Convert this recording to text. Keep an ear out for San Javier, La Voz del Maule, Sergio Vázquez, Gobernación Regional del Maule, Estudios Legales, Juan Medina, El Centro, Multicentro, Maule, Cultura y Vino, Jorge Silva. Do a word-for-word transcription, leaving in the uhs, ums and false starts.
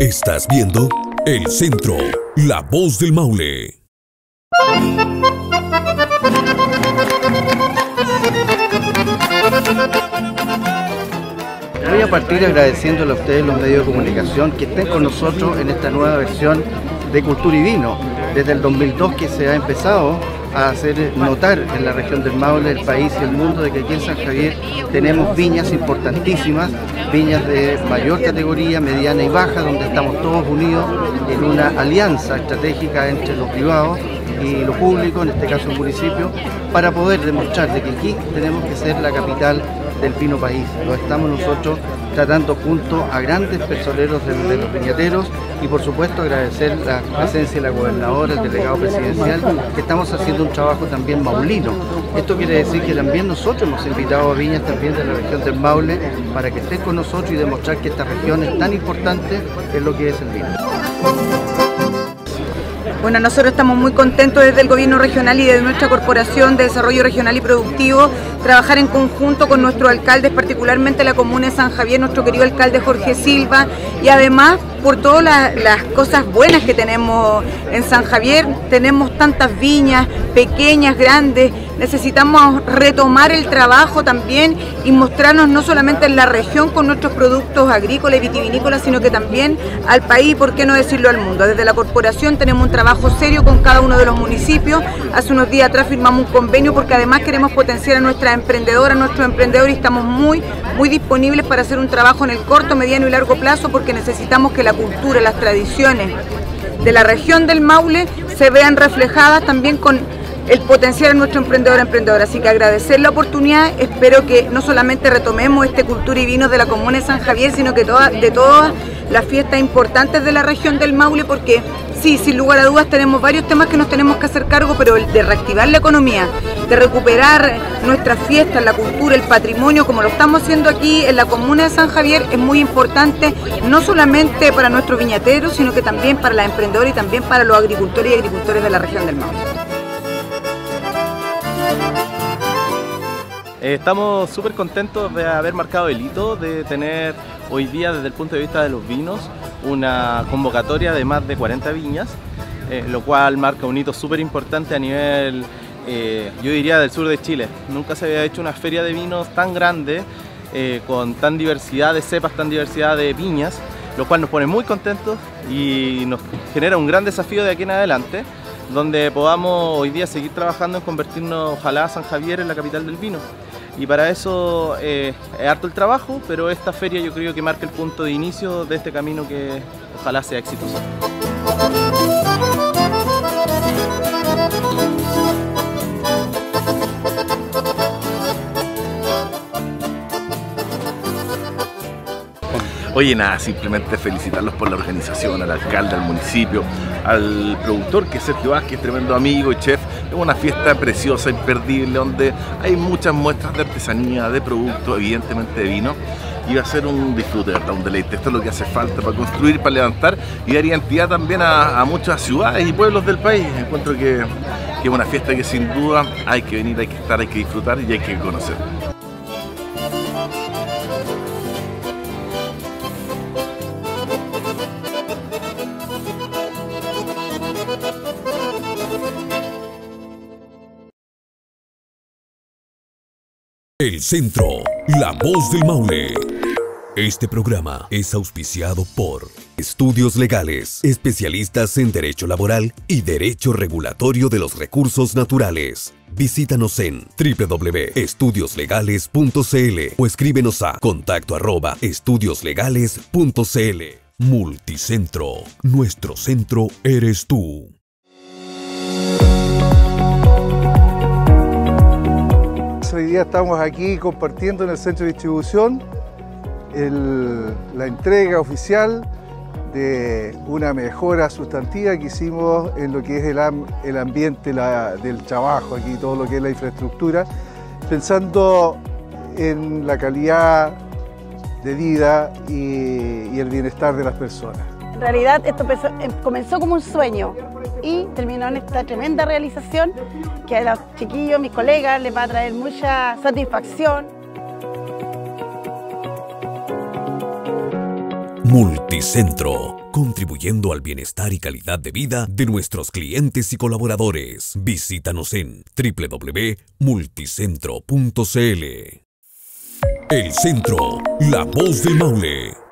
Estás viendo El Centro, La Voz del Maule. Voy a partir agradeciéndole a ustedes los medios de comunicación que estén con nosotros en esta nueva versión de Cultura y Vino. Desde el dos mil dos que se ha empezado a hacer notar en la región del Maule, el país y el mundo, de que aquí en San Javier tenemos viñas importantísimas, viñas de mayor categoría, mediana y baja, donde estamos todos unidos en una alianza estratégica entre lo privado y lo público, en este caso el municipio, para poder demostrar de que aquí tenemos que ser la capital del vino país. Lo estamos nosotros tratando junto a grandes personeros de, de los viñateros, y por supuesto agradecer la presencia de la gobernadora, el delegado presidencial, que estamos haciendo un trabajo también maulino. Esto quiere decir que también nosotros hemos invitado a viñas también de la región del Maule para que estén con nosotros y demostrar que esta región es tan importante en lo que es el vino. Bueno, nosotros estamos muy contentos desde el Gobierno Regional y de nuestra Corporación de Desarrollo Regional y Productivo, trabajar en conjunto con nuestros alcaldes, particularmente la comuna de San Javier, nuestro querido alcalde Jorge Silva, y además por todas las, las cosas buenas que tenemos en San Javier. Tenemos tantas viñas, pequeñas, grandes. Necesitamos retomar el trabajo también y mostrarnos no solamente en la región con nuestros productos agrícolas y vitivinícolas, sino que también al país y, por qué no decirlo, al mundo. Desde la corporación tenemos un trabajo serio con cada uno de los municipios. Hace unos días atrás firmamos un convenio porque además queremos potenciar a nuestras emprendedoras, a nuestros emprendedores, y estamos muy, muy disponibles para hacer un trabajo en el corto, mediano y largo plazo, porque necesitamos que la cultura, las tradiciones de la región del Maule se vean reflejadas también con el potencial de nuestro emprendedor emprendedor. Así que agradecer la oportunidad. Espero que no solamente retomemos este Cultura y Vinos de la comuna de San Javier, sino que toda, de todas las fiestas importantes de la región del Maule, porque sí, sin lugar a dudas tenemos varios temas que nos tenemos que hacer cargo, pero el de reactivar la economía, de recuperar nuestras fiestas, la cultura, el patrimonio, como lo estamos haciendo aquí en la comuna de San Javier, es muy importante, no solamente para nuestros viñateros, sino que también para las emprendedoras y también para los agricultores y agricultores de la región del Maule. Estamos súper contentos de haber marcado el hito, de tener hoy día, desde el punto de vista de los vinos, una convocatoria de más de cuarenta viñas, eh, lo cual marca un hito súper importante a nivel, eh, yo diría, del sur de Chile. Nunca se había hecho una feria de vinos tan grande, eh, con tan diversidad de cepas, tan diversidad de viñas, lo cual nos pone muy contentos y nos genera un gran desafío de aquí en adelante, donde podamos hoy día seguir trabajando en convertirnos, ojalá, San Javier en la capital del vino. Y para eso eh, es harto el trabajo, pero esta feria yo creo que marca el punto de inicio de este camino que ojalá sea exitoso. Oye, nada, simplemente felicitarlos por la organización, al alcalde, al municipio, al productor, que es Sergio Vázquez, tremendo amigo y chef. Es una fiesta preciosa, imperdible, donde hay muchas muestras de artesanía, de productos, evidentemente de vino. Y va a ser un disfrute, ¿verdad? Un deleite. Esto es lo que hace falta para construir, para levantar y dar identidad también a, a muchas ciudades y pueblos del país. Encuentro que, que es una fiesta que sin duda hay que venir, hay que estar, hay que disfrutar y hay que conocer. El Centro, La Voz del Maule. Este programa es auspiciado por Estudios Legales, especialistas en Derecho Laboral y Derecho Regulatorio de los Recursos Naturales. Visítanos en w w w punto estudios legales punto c l o escríbenos a contacto arroba estudios legales punto c l. Multicentro, nuestro centro eres tú. Hoy día estamos aquí compartiendo en el centro de distribución el, la entrega oficial de una mejora sustantiva que hicimos en lo que es el, el ambiente la, del trabajo aquí, todo lo que es la infraestructura, pensando en la calidad de vida y, y el bienestar de las personas. En realidad esto empezó, comenzó como un sueño y terminó en esta tremenda realización que a los chiquillos, mis colegas, les va a traer mucha satisfacción. Multicentro, contribuyendo al bienestar y calidad de vida de nuestros clientes y colaboradores. Visítanos en w w w punto multicentro punto c l. El Centro, La Voz del Maule.